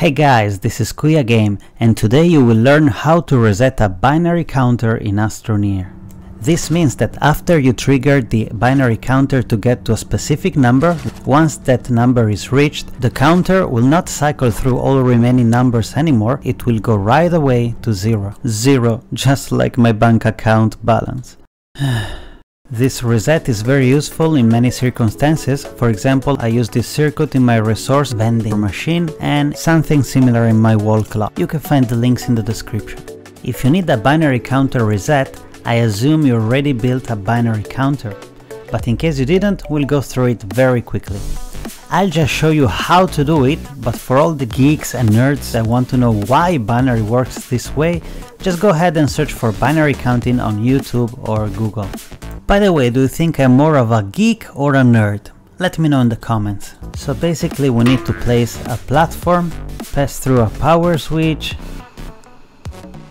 Hey guys, this is Kuya Game, and today you will learn how to reset a binary counter in Astroneer. This means that after you triggered the binary counter to get to a specific number, once that number is reached, the counter will not cycle through all remaining numbers anymore, it will go right away to zero. Zero, just like my bank account balance. This reset is very useful in many circumstances. For example, I use this circuit in my resource vending machine and something similar in my wall clock. You can find the links in the description. If you need a binary counter reset, I assume you already built a binary counter. But in case you didn't, we'll go through it very quickly. I'll just show you how to do it, but for all the geeks and nerds that want to know why binary works this way, just go ahead and search for binary counting on YouTube or Google. By the way, do you think I'm more of a geek or a nerd? Let me know in the comments. So basically we need to place a platform, pass through a power switch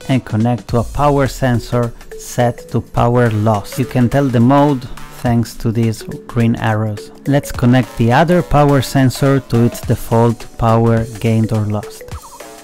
and connect to a power sensor set to power loss. You can tell the mode thanks to these green arrows. Let's connect the other power sensor to its default power gained or lost.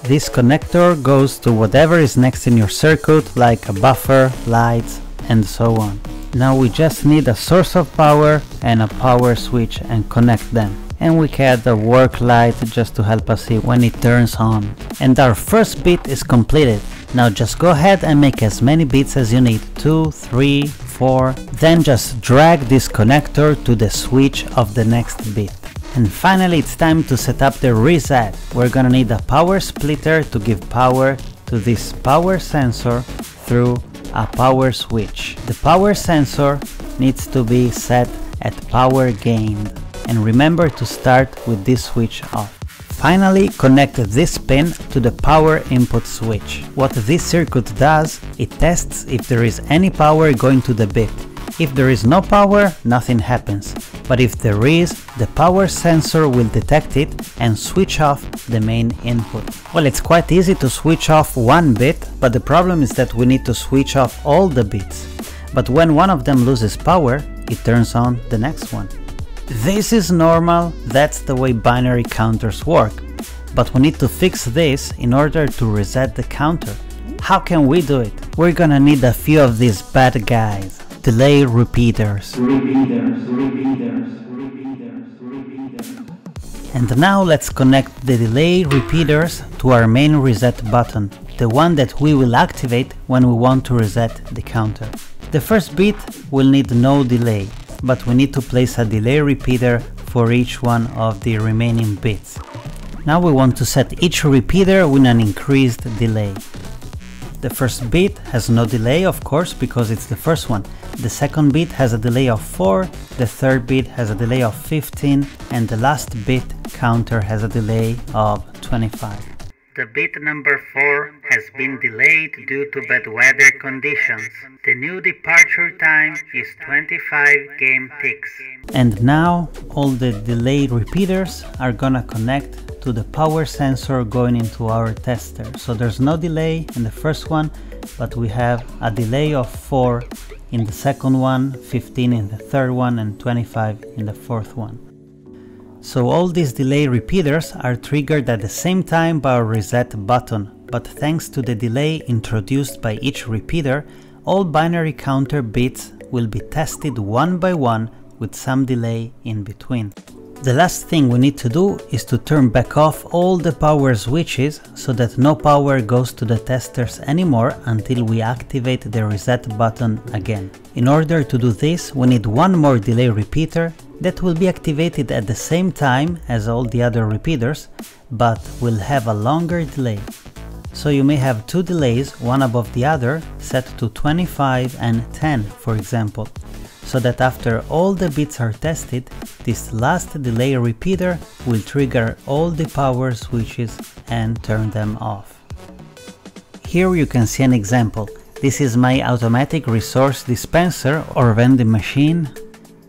This connector goes to whatever is next in your circuit, like a buffer, lights and so on. Now we just need a source of power and a power switch and connect them. And we can add a work light just to help us see when it turns on. And our first bit is completed. Now just go ahead and make as many bits as you need, 2, 3, 4. Then just drag this connector to the switch of the next bit. And finally it's time to set up the reset. We're gonna need a power splitter to give power to this power sensor through a power switch. The power sensor needs to be set at power gained, and remember to start with this switch off. Finally, connect this pin to the power input switch. What this circuit does, it tests if there is any power going to the bit. If there is no power, nothing happens, but if there is, the power sensor will detect it and switch off the main input. Well, it's quite easy to switch off one bit, but the problem is that we need to switch off all the bits. But when one of them loses power, it turns on the next one. This is normal, that's the way binary counters work. But we need to fix this in order to reset the counter. How can we do it? We're gonna need a few of these bad guys. Delay repeaters. And now let's connect the delay repeaters to our main reset button, the one that we will activate when we want to reset the counter. The first bit will need no delay, but we need to place a delay repeater for each one of the remaining bits. Now we want to set each repeater with an increased delay. The first bit has no delay, of course, because it's the first one. The second bit has a delay of 4, the third bit has a delay of 15, and the last bit counter has a delay of 25. The bit number 4 has been delayed due to bad weather conditions. The new departure time is 25 game ticks. And now all the delay repeaters are gonna connect to the power sensor going into our tester. So there's no delay in the first one, but we have a delay of 4 in the second one, 15 in the third one, and 25 in the fourth one. So all these delay repeaters are triggered at the same time by our reset button, but thanks to the delay introduced by each repeater, all binary counter bits will be tested one by one with some delay in between. The last thing we need to do is to turn back off all the power switches so that no power goes to the testers anymore until we activate the reset button again. In order to do this, we need one more delay repeater that will be activated at the same time as all the other repeaters, but will have a longer delay. So you may have two delays, one above the other, set to 25 and 10, for example, so that after all the bits are tested, this last delay repeater will trigger all the power switches and turn them off. Here you can see an example. This is my automatic resource dispenser or vending machine.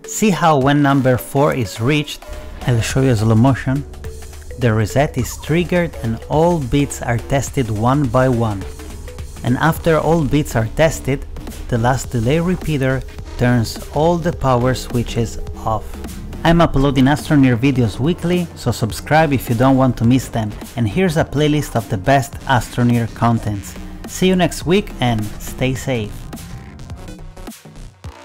See how when number 4 is reached, I'll show you a slow motion, the reset is triggered and all bits are tested one by one. And after all bits are tested, the last delay repeater turns all the power switches off. I'm uploading Astroneer videos weekly, so subscribe if you don't want to miss them, and here's a playlist of the best Astroneer contents. See you next week and stay safe!